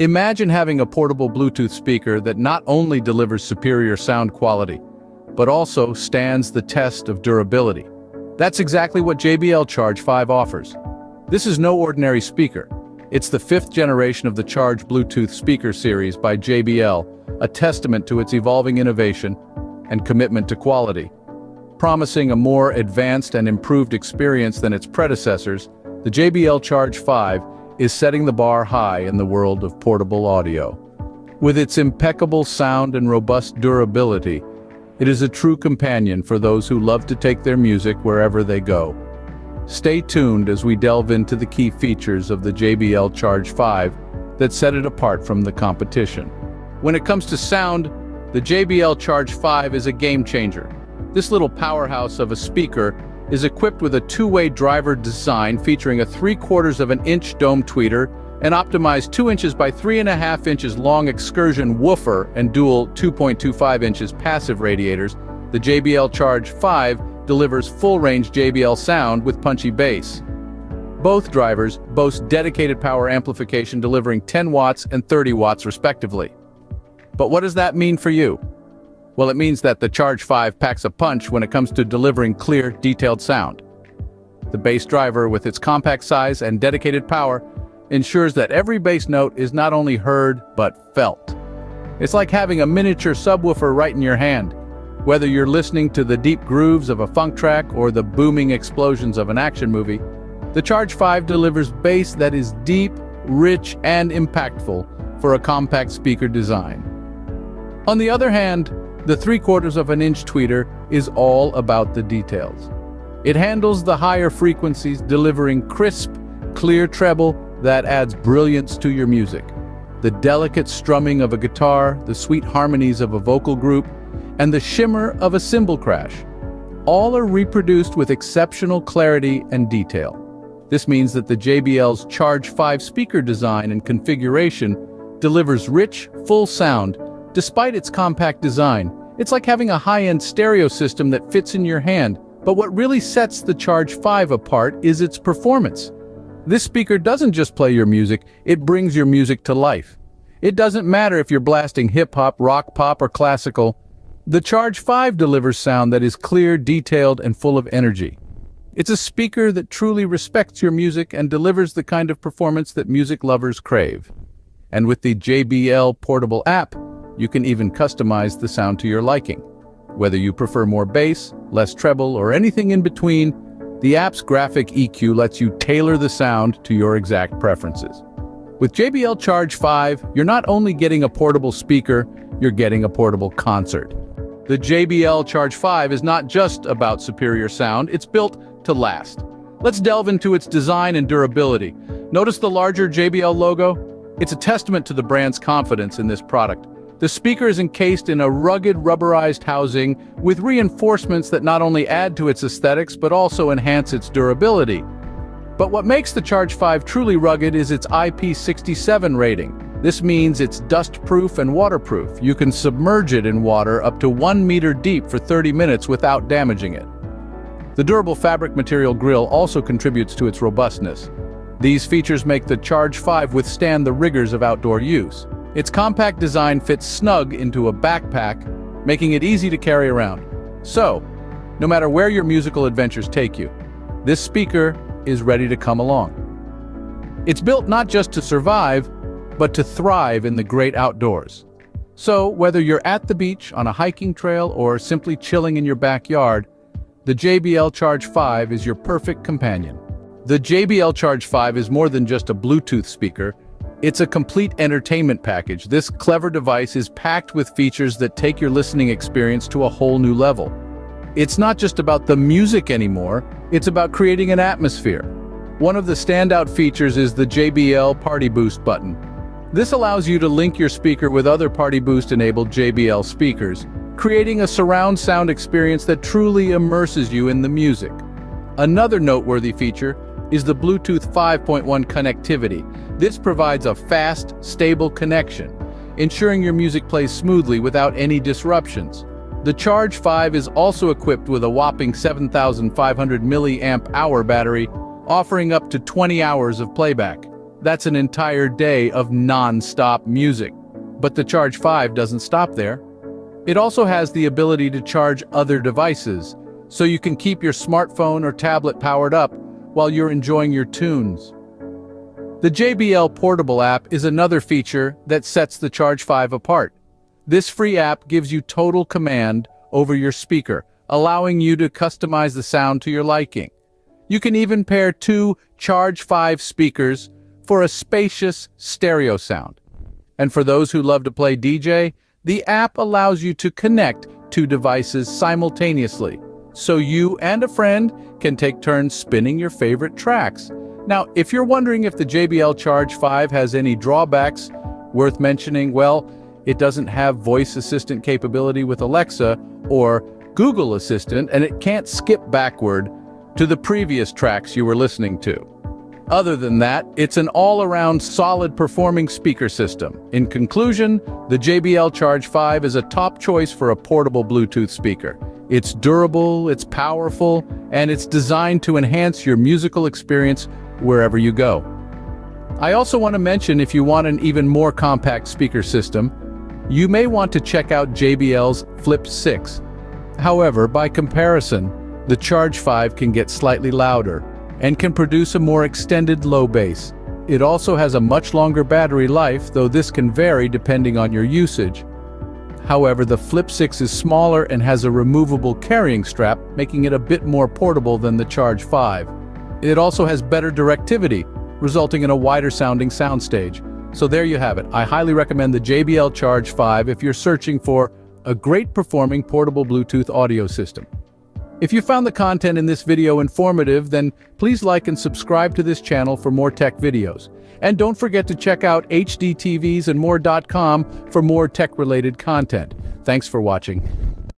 Imagine having a portable Bluetooth speaker that not only delivers superior sound quality, but also stands the test of durability. That's exactly what JBL Charge 5 offers. This is no ordinary speaker. It's the 5th generation of the Charge Bluetooth speaker series by JBL, a testament to its evolving innovation and commitment to quality. Promising a more advanced and improved experience than its predecessors, the JBL Charge 5 is setting the bar high in the world of portable audio. With its impeccable sound and robust durability, it is a true companion for those who love to take their music wherever they go. Stay tuned as we delve into the key features of the JBL Charge 5 that set it apart from the competition. When it comes to sound, the JBL Charge 5 is a game changer. This little powerhouse of a speaker is equipped with a two-way driver design featuring a 3/4 of an inch dome tweeter, an optimized 2 inches by 3.5 inches long excursion woofer, and dual 2.25 inches passive radiators. The JBL Charge 5 delivers full-range JBL sound with punchy bass. Both drivers boast dedicated power amplification delivering 10 watts and 30 watts respectively. But what does that mean for you? Well, it means that the Charge 5 packs a punch when it comes to delivering clear, detailed sound. The bass driver, with its compact size and dedicated power, ensures that every bass note is not only heard, but felt. It's like having a miniature subwoofer right in your hand. Whether you're listening to the deep grooves of a funk track or the booming explosions of an action movie, the Charge 5 delivers bass that is deep, rich, and impactful for a compact speaker design. On the other hand, the 3/4 of an inch tweeter is all about the details. It handles the higher frequencies, delivering crisp, clear treble that adds brilliance to your music. The delicate strumming of a guitar, the sweet harmonies of a vocal group, and the shimmer of a cymbal crash, all are reproduced with exceptional clarity and detail. This means that the JBL's Charge 5 speaker design and configuration delivers rich, full sound. Despite its compact design, it's like having a high-end stereo system that fits in your hand. But what really sets the Charge 5 apart is its performance. This speaker doesn't just play your music, it brings your music to life. It doesn't matter if you're blasting hip-hop, rock, pop, or classical. The Charge 5 delivers sound that is clear, detailed, and full of energy. It's a speaker that truly respects your music and delivers the kind of performance that music lovers crave. And with the JBL Portable app, you can even customize the sound to your liking. Whether you prefer more bass, less treble, or anything in between, the app's graphic EQ lets you tailor the sound to your exact preferences. With JBL Charge 5, you're not only getting a portable speaker, you're getting a portable concert. The JBL Charge 5 is not just about superior sound, it's built to last. Let's delve into its design and durability. Notice the larger JBL logo? It's a testament to the brand's confidence in this product. The speaker is encased in a rugged rubberized housing with reinforcements that not only add to its aesthetics but also enhance its durability. But what makes the Charge 5 truly rugged is its IP67 rating. This means it's dust-proof and waterproof. You can submerge it in water up to 1 meter deep for 30 minutes without damaging it. The durable fabric material grille also contributes to its robustness. These features make the Charge 5 withstand the rigors of outdoor use. Its compact design fits snug into a backpack, making it easy to carry around. So, no matter where your musical adventures take you, this speaker is ready to come along. It's built not just to survive, but to thrive in the great outdoors. So, whether you're at the beach, on a hiking trail, or simply chilling in your backyard, the JBL Charge 5 is your perfect companion. The JBL Charge 5 is more than just a Bluetooth speaker. It's a complete entertainment package. This clever device is packed with features that take your listening experience to a whole new level. It's not just about the music anymore, it's about creating an atmosphere. One of the standout features is the JBL Party Boost button. This allows you to link your speaker with other Party Boost-enabled JBL speakers, creating a surround sound experience that truly immerses you in the music. Another noteworthy feature is the Bluetooth 5.1 connectivity. This provides a fast, stable connection, ensuring your music plays smoothly without any disruptions. The Charge 5 is also equipped with a whopping 7,500 mAh battery, offering up to 20 hours of playback. That's an entire day of non-stop music. But the Charge 5 doesn't stop there. It also has the ability to charge other devices, so you can keep your smartphone or tablet powered up while you're enjoying your tunes. The JBL Portable app is another feature that sets the Charge 5 apart. This free app gives you total command over your speaker, allowing you to customize the sound to your liking. You can even pair two Charge 5 speakers for a spacious stereo sound. And for those who love to play DJ, the app allows you to connect two devices simultaneously, so you and a friend can take turns spinning your favorite tracks. Now, if you're wondering if the JBL Charge 5 has any drawbacks worth mentioning, well, it doesn't have voice assistant capability with Alexa or Google Assistant, and it can't skip backward to the previous tracks you were listening to. Other than that, it's an all-around solid performing speaker system. In conclusion, the JBL Charge 5 is a top choice for a portable Bluetooth speaker. It's durable, it's powerful, and it's designed to enhance your musical experience wherever you go. I also want to mention, if you want an even more compact speaker system, you may want to check out JBL's Flip 6. However, by comparison, the Charge 5 can get slightly louder and can produce a more extended low bass. It also has a much longer battery life, though this can vary depending on your usage. However, the Flip 6 is smaller and has a removable carrying strap, making it a bit more portable than the Charge 5. It also has better directivity, resulting in a wider sounding soundstage. So there you have it. I highly recommend the JBL Charge 5 if you're searching for a great performing portable Bluetooth audio system. If you found the content in this video informative, then please like and subscribe to this channel for more tech videos. And don't forget to check out HDTVsandMore.com for more tech-related content. Thanks for watching.